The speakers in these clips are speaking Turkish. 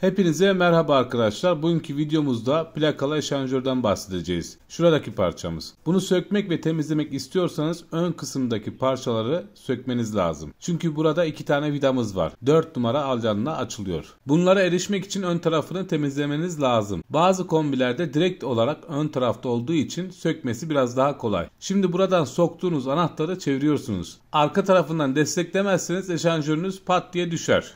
Hepinize merhaba arkadaşlar. Bugünkü videomuzda plakalı eşanjörden bahsedeceğiz. Şuradaki parçamız. Bunu sökmek ve temizlemek istiyorsanız ön kısımdaki parçaları sökmeniz lazım. Çünkü burada iki tane vidamız var. 4 numara alyanla açılıyor. Bunlara erişmek için ön tarafını temizlemeniz lazım. Bazı kombilerde direkt olarak ön tarafta olduğu için sökmesi biraz daha kolay. Şimdi buradan soktuğunuz anahtarı çeviriyorsunuz. Arka tarafından desteklemezseniz eşanjörünüz pat diye düşer.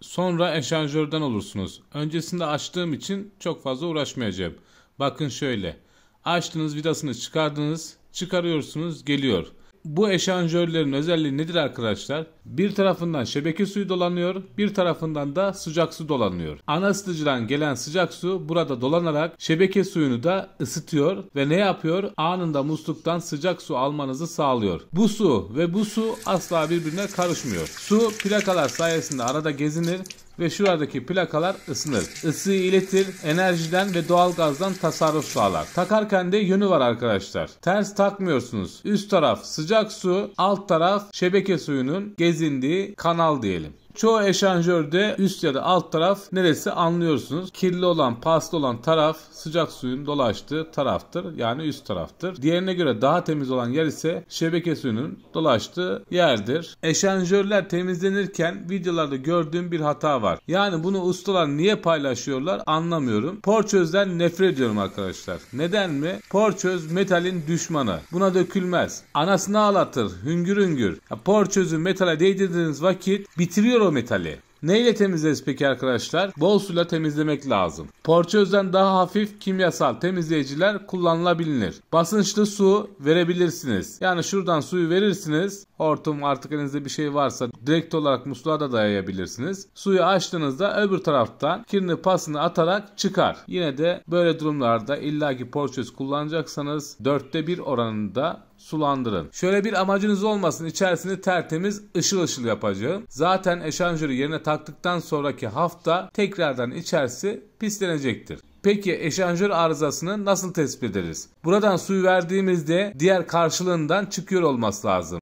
Sonra eşanjörden olursunuz. Öncesinde açtığım için çok fazla uğraşmayacağım. Bakın şöyle. Açtınız, vidasını çıkardınız, çıkarıyorsunuz, geliyor. Bu eşanjörlerin özelliği nedir arkadaşlar? Bir tarafından şebeke suyu dolanıyor, bir tarafından da sıcak su dolanıyor. Ana ısıtıcıdan gelen sıcak su burada dolanarak şebeke suyunu da ısıtıyor ve ne yapıyor? Anında musluktan sıcak su almanızı sağlıyor. Bu su ve bu su asla birbirine karışmıyor. Su plakalar sayesinde arada gezinir ve şuradaki plakalar ısınır. Isıyı iletir, enerjiden ve doğalgazdan tasarruf sağlar. Takarken de yönü var arkadaşlar. Ters takmıyorsunuz. Üst taraf sıcak su, alt taraf şebeke suyunun gezindiği kanal diyelim. Çoğu eşanjörde üst ya da alt taraf neresi anlıyorsunuz. Kirli olan, paslı olan taraf sıcak suyun dolaştığı taraftır. Yani üst taraftır. Diğerine göre daha temiz olan yer ise şebeke suyunun dolaştığı yerdir. Eşanjörler temizlenirken videolarda gördüğüm bir hata var. Yani bunu ustalar niye paylaşıyorlar anlamıyorum. Porçözden nefret ediyorum arkadaşlar. Neden mi? Porçöz metalin düşmanı. Buna dökülmez. Anasını ağlatır. Hüngür hüngür. Porçözü metale değdirdiğiniz vakit bitiriyor o metali. Neyle temizleriz peki arkadaşlar? Bol suyla temizlemek lazım. Porçözden daha hafif kimyasal temizleyiciler kullanılabilir. Basınçlı su verebilirsiniz. Yani şuradan suyu verirsiniz. Hortum, artık elinizde bir şey varsa direkt olarak musluğa da dayayabilirsiniz. Suyu açtığınızda öbür taraftan kirini pasını atarak çıkar. Yine de böyle durumlarda illaki porçöz kullanacaksanız 1/4 oranında sulandırın. Şöyle bir amacınız olmasın, içerisini tertemiz ışıl ışıl yapacağım. Zaten eşanjörü yerine taktıktan sonraki hafta tekrardan içerisi pislenecektir. Peki eşanjör arızasını nasıl tespit ederiz? Buradan suyu verdiğimizde diğer karşılığından çıkıyor olması lazım.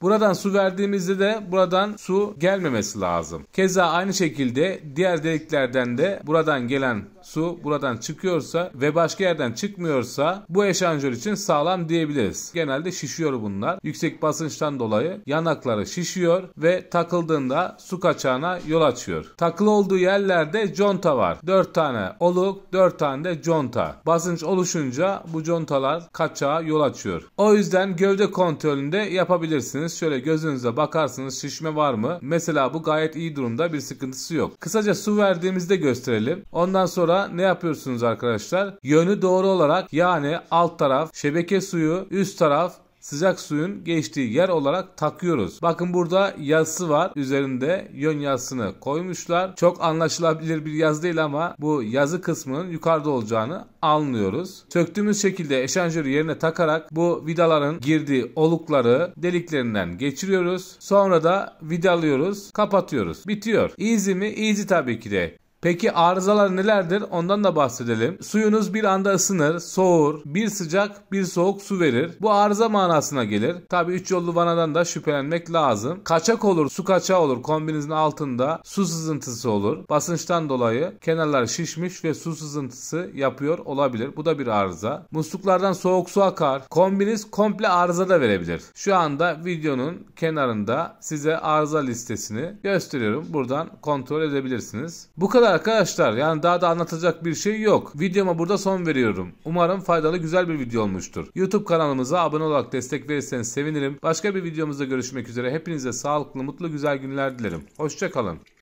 Buradan su verdiğimizde de buradan su gelmemesi lazım. Keza aynı şekilde diğer deliklerden de buradan gelen su buradan çıkıyorsa ve başka yerden çıkmıyorsa bu eşanjör için sağlam diyebiliriz. Genelde şişiyor bunlar. Yüksek basınçtan dolayı yanakları şişiyor ve takıldığında su kaçağına yol açıyor. Takılı olduğu yerlerde conta var. 4 tane oluk, 4 tane de conta. Basınç oluşunca bu contalar kaçağa yol açıyor. O yüzden gövde kontrolünde yapabilirsiniz. Şöyle gözünüze bakarsınız, şişme var mı? Mesela bu gayet iyi durumda, bir sıkıntısı yok. Kısaca su verdiğimizde gösterelim. Ondan sonra ne yapıyorsunuz arkadaşlar? Yönü doğru olarak, yani alt taraf şebeke suyu, üst taraf sıcak suyun geçtiği yer olarak takıyoruz. Bakın burada yazısı var. Üzerinde yön yazısını koymuşlar. Çok anlaşılabilir bir yazı değil ama bu yazı kısmının yukarıda olacağını anlıyoruz. Söktüğümüz şekilde eşanjörü yerine takarak bu vidaların girdiği olukları deliklerinden geçiriyoruz. Sonra da vidalıyoruz. Kapatıyoruz. Bitiyor. Easy mi? Easy tabii ki de. Peki arızalar nelerdir? Ondan da bahsedelim. Suyunuz bir anda ısınır, soğur, bir sıcak bir soğuk su verir. Bu arıza manasına gelir. Tabi 3 yollu vanadan da şüphelenmek lazım. Kaçak olur, su kaçağı olur. Kombinizin altında su sızıntısı olur. Basınçtan dolayı kenarlar şişmiş ve su sızıntısı yapıyor olabilir. Bu da bir arıza. Musluklardan soğuk su akar. Kombiniz komple arıza da verebilir. Şu anda videonun kenarında size arıza listesini gösteriyorum. Buradan kontrol edebilirsiniz. Bu kadar arkadaşlar, yani daha da anlatacak bir şey yok. Videoma burada son veriyorum. Umarım faydalı, güzel bir video olmuştur. YouTube kanalımıza abone olarak destek verirseniz sevinirim. Başka bir videomuzda görüşmek üzere. Hepinize sağlıklı, mutlu, güzel günler dilerim. Hoşça kalın.